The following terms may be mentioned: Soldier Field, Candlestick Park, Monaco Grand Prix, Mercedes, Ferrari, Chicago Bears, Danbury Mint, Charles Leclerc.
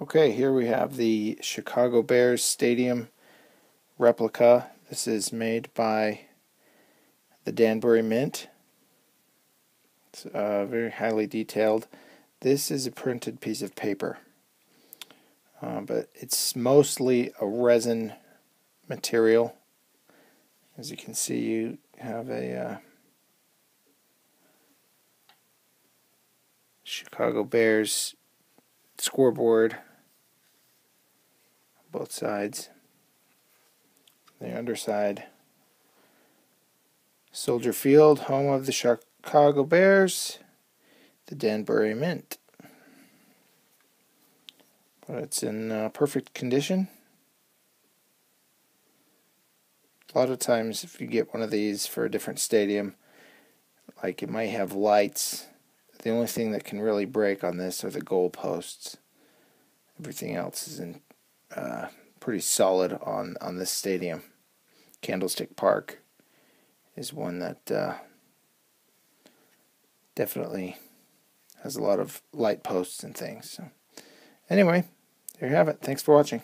Okay, here we have the Chicago Bears stadium replica. This is made by the Danbury Mint. It's very highly detailed. This is a printed piece of paper, but it's mostly a resin material. As you can see, you have a Chicago Bears scoreboard on both sides. The underside, Soldier Field, home of the Chicago Bears, the Danbury Mint. But it's in perfect condition. A lot of times if you get one of these for a different stadium, like it might have lights. The only thing that can really break on this are the goalposts. Everything else is in pretty solid on this stadium. Candlestick Park is one that definitely has a lot of light posts and things. So anyway, there you have it. Thanks for watching.